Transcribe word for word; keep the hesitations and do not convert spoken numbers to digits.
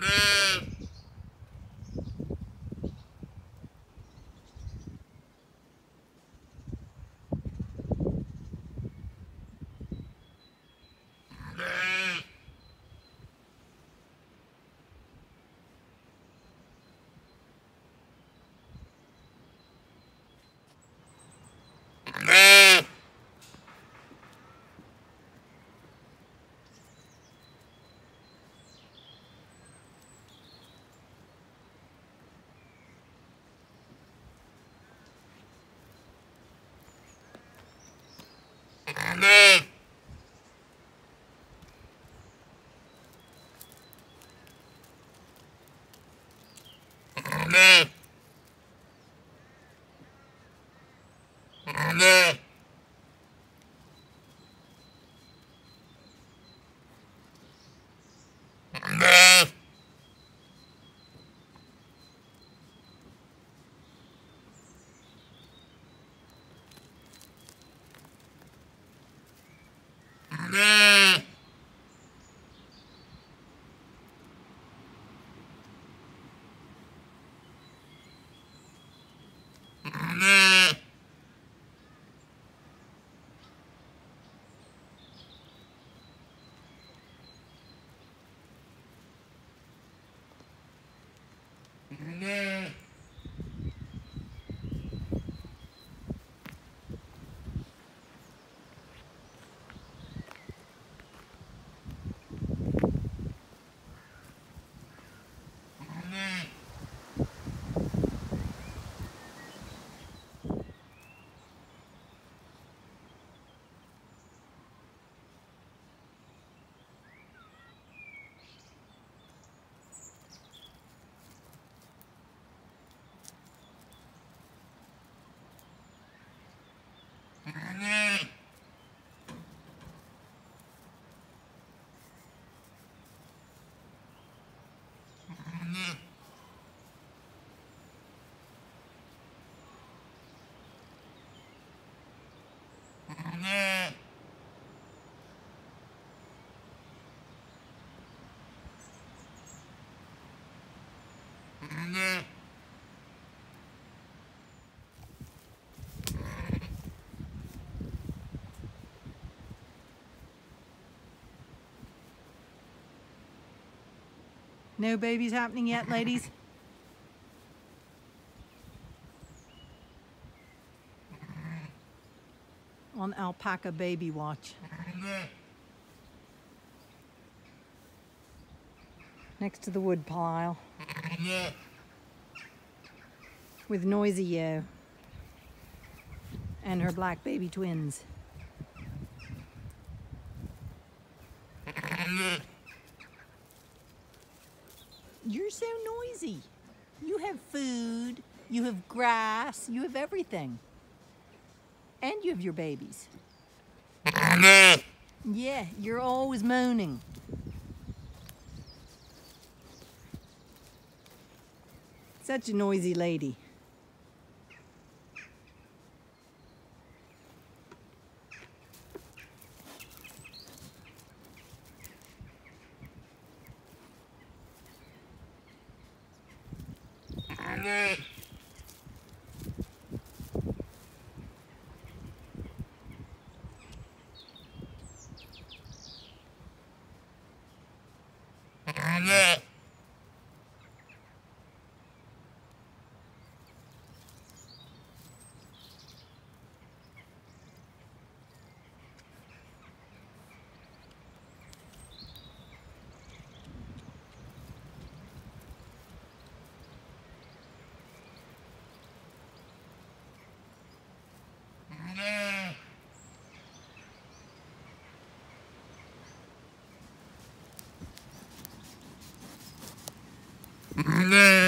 Move. Move. Move. Move. Nah. Nah. No babies happening yet, ladies? On alpaca baby watch. Nah. Next to the wood pile. Nah. With Noisy Yo and her black baby twins. You're so noisy. You have food, you have grass, you have everything. And you have your babies. Yeah, you're always moaning. Such a noisy lady. No.